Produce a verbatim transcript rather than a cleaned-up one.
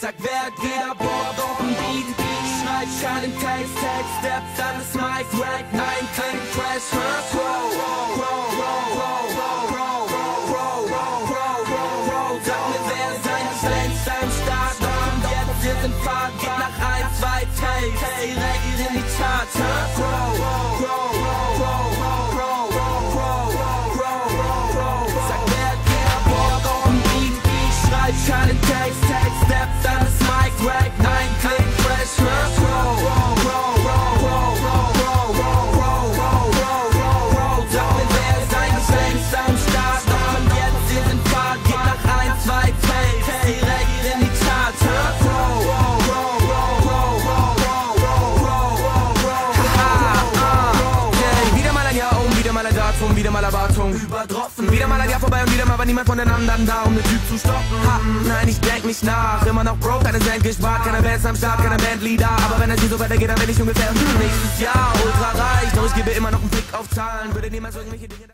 Sag, wer geht ab Bord auf dem Beat? Schreib, Shining Text, Text, Steps, alles Mike, Rack, nein, kein Crash, First Row, Row, Row, Row, Row, Row, Row, Row, Row, Row, Row, Row. Sag mir, wer ist ein Schlenz, ein Start, komm jetzt, wir sind Fahrt, geht nach ein, zwei Takes, direkt in die Charts, First Row, Row, Row, Row, Row, Row, Row. Shining Text, Text, Steps, alles Mike, Rack, nein, kein Crash, First Row, Row, Row, Row, Row, Row, Row, Row, Row, Row, Row, Row, Row. Sag mir, wer ist eigentlich längst am Start? Komm jetzt, wir sind Fahrt, geht nach ein, zwei Takes, direkt in die Charts, First Row, Row, Row, Row, Row, Row, Row, Row, Row, Row. Haha, yeah, wieder mal ein Jahr um, wieder mal ein Datum, wieder mal ein Wartung, übertroffen, wieder mal ein Jahr vorbei und wieder mal war niemand von den anderen da, um den Typ zu stoppen. Nein, ich denk nicht nach, immer noch broke, keine Cent gespart, keine Bands am Start, keine Bandleader. Aber wenn das hier so weitergeht, dann bin ich ungefähr nächstes Jahr ultra reich. Doch ich gebe immer noch einen Blick auf Zahlen, würde niemals irgendwelche Dinge...